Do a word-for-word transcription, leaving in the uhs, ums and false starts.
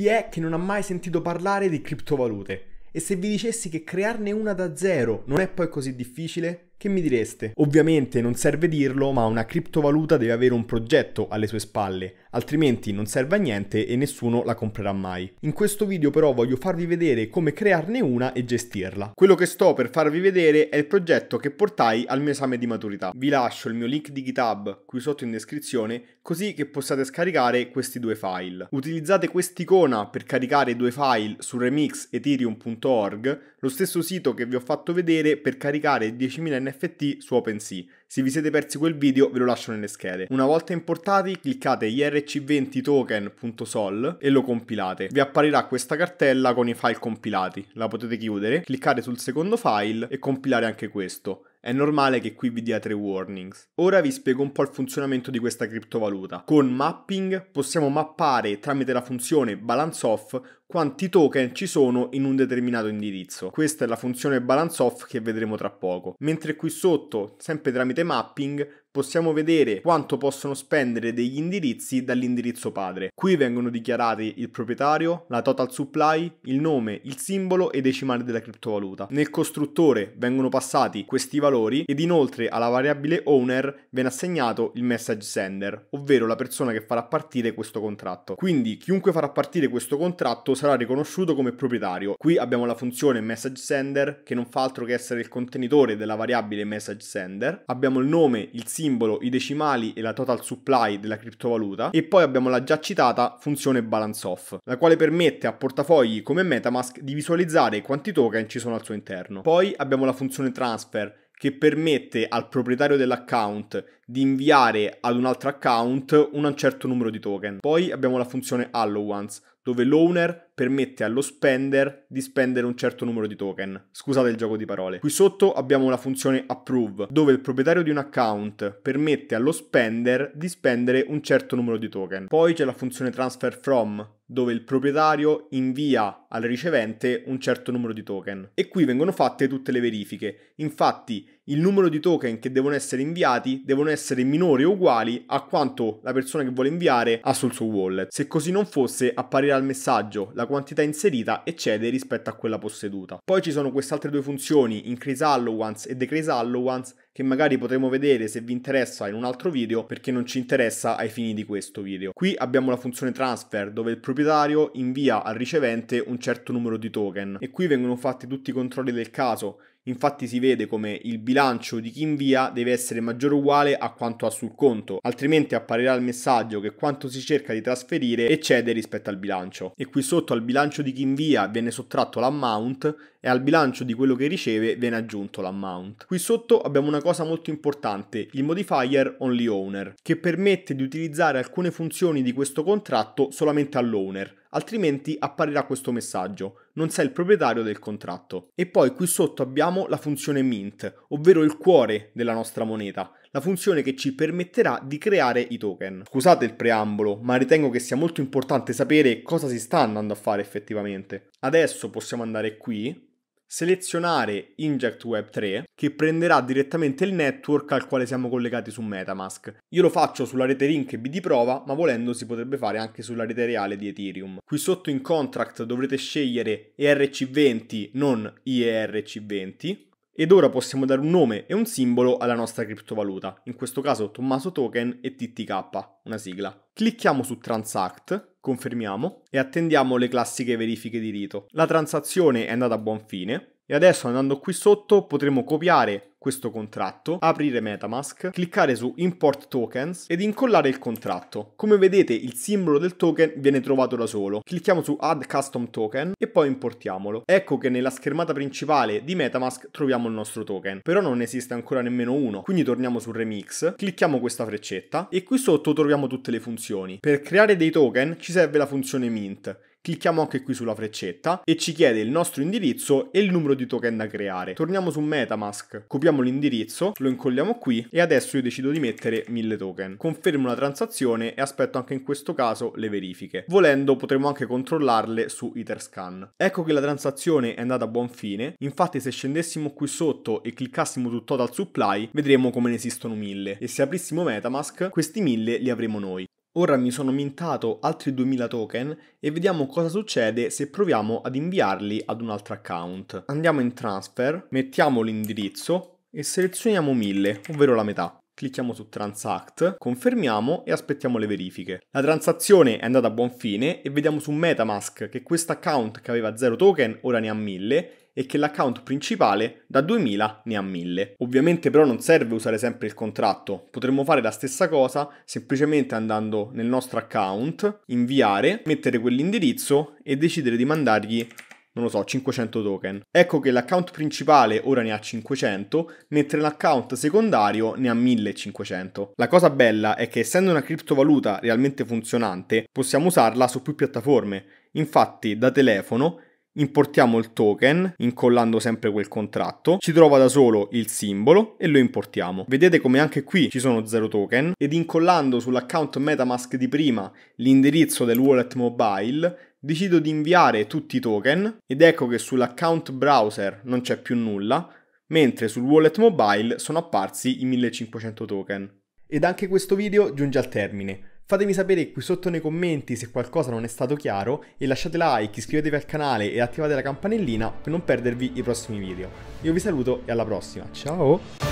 Chi è che non ha mai sentito parlare di criptovalute? E se vi dicessi che crearne una da zero non è poi così difficile, che mi direste? Ovviamente non serve dirlo, ma una criptovaluta deve avere un progetto alle sue spalle, altrimenti non serve a niente e nessuno la comprerà mai. In questo video però voglio farvi vedere come crearne una e gestirla. Quello che sto per farvi vedere è il progetto che portai al mio esame di maturità. Vi lascio il mio link di GitHub qui sotto in descrizione, così che possiate scaricare questi due file. Utilizzate quest'icona per caricare i due file su remix punto ethereum punto org, lo stesso sito che vi ho fatto vedere per caricare diecimila N F T su OpenSea. Se vi siete persi quel video ve lo lascio nelle schede. Una volta importati cliccate I E R C venti token punto sol e lo compilate. Vi apparirà questa cartella con i file compilati. La potete chiudere, cliccare sul secondo file e compilare anche questo. È normale che qui vi dia tre warnings. Ora vi spiego un po' il funzionamento di questa criptovaluta. Con Mapping possiamo mappare tramite la funzione balanceOf quanti token ci sono in un determinato indirizzo. Questa è la funzione balanceOf che vedremo tra poco. Mentre qui sotto, sempre tramite Mapping, possiamo vedere quanto possono spendere degli indirizzi dall'indirizzo padre. Qui vengono dichiarati il proprietario, la total supply, il nome, il simbolo e decimale della criptovaluta. Nel costruttore vengono passati questi valori ed inoltre alla variabile owner viene assegnato il message sender, ovvero la persona che farà partire questo contratto. Quindi chiunque farà partire questo contratto sarà riconosciuto come proprietario. Qui abbiamo la funzione message sender che non fa altro che essere il contenitore della variabile message sender. Abbiamo il nome, il simbolo, simbolo, i decimali e la total supply della criptovaluta e poi abbiamo la già citata funzione balanceOf, la quale permette a portafogli come Metamask di visualizzare quanti token ci sono al suo interno. Poi abbiamo la funzione transfer che permette al proprietario dell'account di inviare ad un altro account un certo numero di token. Poi abbiamo la funzione allowance dove l'owner permette allo spender di spendere un certo numero di token. Scusate il gioco di parole. Qui sotto abbiamo la funzione approve, dove il proprietario di un account permette allo spender di spendere un certo numero di token. Poi c'è la funzione transfer from, dove il proprietario invia al ricevente un certo numero di token. E qui vengono fatte tutte le verifiche. Infatti, il numero di token che devono essere inviati devono essere minori o uguali a quanto la persona che vuole inviare ha sul suo wallet. Se così non fosse, apparirà il messaggio: la quantità inserita eccede rispetto a quella posseduta. Poi ci sono queste altre due funzioni, increase allowance e decrease allowance, che magari potremo vedere se vi interessa in un altro video perché non ci interessa ai fini di questo video. Qui abbiamo la funzione transfer dove il proprietario invia al ricevente un certo numero di token e qui vengono fatti tutti i controlli del caso. Infatti si vede come il bilancio di chi invia deve essere maggiore o uguale a quanto ha sul conto, altrimenti apparirà il messaggio che quanto si cerca di trasferire eccede rispetto al bilancio. E qui sotto al bilancio di chi invia viene sottratto l'amount e al bilancio di quello che riceve viene aggiunto l'amount. Qui sotto abbiamo una cosa molto importante, il modifier only owner, che permette di utilizzare alcune funzioni di questo contratto solamente all'owner. Altrimenti apparirà questo messaggio: non sei il proprietario del contratto. E poi qui sotto abbiamo la funzione mint, ovvero il cuore della nostra moneta, la funzione che ci permetterà di creare i token. Scusate il preambolo, ma ritengo che sia molto importante sapere cosa si sta andando a fare effettivamente. Adesso possiamo andare qui, selezionare Inject web tre che prenderà direttamente il network al quale siamo collegati su Metamask. Io lo faccio sulla rete Rinkeby di prova, ma volendo si potrebbe fare anche sulla rete reale di Ethereum. Qui sotto in Contract dovrete scegliere E R C venti, non I E R C venti. Ed ora possiamo dare un nome e un simbolo alla nostra criptovaluta, in questo caso Tommaso Token e T T K, una sigla. Clicchiamo su Transact, confermiamo e attendiamo le classiche verifiche di rito. La transazione è andata a buon fine e adesso andando qui sotto potremo copiare questo contratto, aprire Metamask, cliccare su Import Tokens ed incollare il contratto. Come vedete il simbolo del token viene trovato da solo. Clicchiamo su Add Custom Token e poi importiamolo. Ecco che nella schermata principale di Metamask troviamo il nostro token, però non esiste ancora nemmeno uno, quindi torniamo su Remix, clicchiamo questa freccetta e qui sotto troviamo tutte le funzioni. Per creare dei token ci serve la funzione mint. Clicchiamo anche qui sulla freccetta e ci chiede il nostro indirizzo e il numero di token da creare. Torniamo su Metamask, copiamo l'indirizzo, lo incolliamo qui e adesso io decido di mettere mille token. Confermo la transazione e aspetto anche in questo caso le verifiche. Volendo potremo anche controllarle su Etherscan. Ecco che la transazione è andata a buon fine, infatti se scendessimo qui sotto e cliccassimo su Total Supply vedremo come ne esistono mille e se aprissimo Metamask questi mille li avremo noi. Ora mi sono mintato altri duemila token e vediamo cosa succede se proviamo ad inviarli ad un altro account. Andiamo in Transfer, mettiamo l'indirizzo e selezioniamo mille, ovvero la metà. Clicchiamo su Transact, confermiamo e aspettiamo le verifiche. La transazione è andata a buon fine e vediamo su Metamask che questo account che aveva zero token ora ne ha mille e che l'account principale da duemila ne ha mille. Ovviamente però non serve usare sempre il contratto, potremmo fare la stessa cosa semplicemente andando nel nostro account, inviare, mettere quell'indirizzo e decidere di mandargli, non lo so, cinquecento token. Ecco che l'account principale ora ne ha cinquecento, mentre l'account secondario ne ha millecinquecento. La cosa bella è che essendo una criptovaluta realmente funzionante, possiamo usarla su più piattaforme. Infatti da telefono importiamo il token, incollando sempre quel contratto, ci trova da solo il simbolo e lo importiamo. Vedete come anche qui ci sono zero token ed incollando sull'account Metamask di prima l'indirizzo del wallet mobile decido di inviare tutti i token ed ecco che sull'account browser non c'è più nulla, mentre sul wallet mobile sono apparsi i millecinquecento token. Ed anche questo video giunge al termine. Fatemi sapere qui sotto nei commenti se qualcosa non è stato chiaro e lasciate like, iscrivetevi al canale e attivate la campanellina per non perdervi i prossimi video. Io vi saluto e alla prossima, ciao!